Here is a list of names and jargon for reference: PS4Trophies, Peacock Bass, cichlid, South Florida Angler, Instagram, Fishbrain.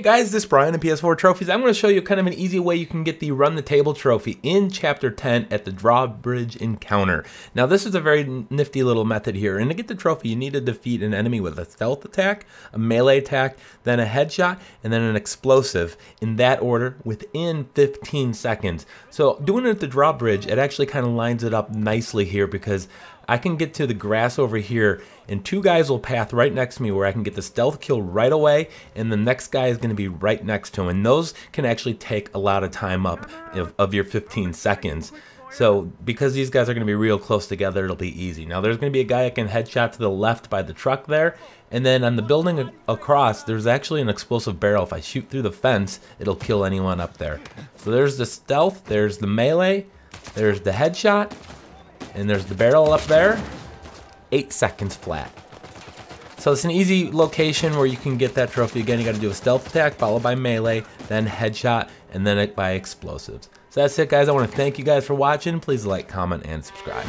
Hey guys, this is Brian of PS4 Trophies. I'm going to show you kind of an easy way you can get the Run the Table trophy in Chapter 10 at the Drawbridge Encounter. Now this is a very nifty little method here, and to get the trophy you need to defeat an enemy with a stealth attack, a melee attack, then a headshot, and then an explosive, in that order, within 15 seconds. So doing it at the drawbridge, it actually kind of lines it up nicely here because I can get to the grass over here and two guys will path right next to me where I can get the stealth kill right away, and the next guy is going to be right next to him, and those can actually take a lot of time up of your 15 seconds. So because these guys are going to be real close together, it'll be easy. Now there's going to be a guy that can headshot to the left by the truck there, and then on the building across there's actually an explosive barrel. If I shoot through the fence, it'll kill anyone up there. So there's the stealth, there's the melee, there's the headshot, and there's the barrel up there. 8 seconds flat. So it's an easy location where you can get that trophy. Again, you got to do a stealth attack followed by melee, then headshot, and then by explosives. So that's it, guys. I want to thank you guys for watching. Please like, comment, and subscribe.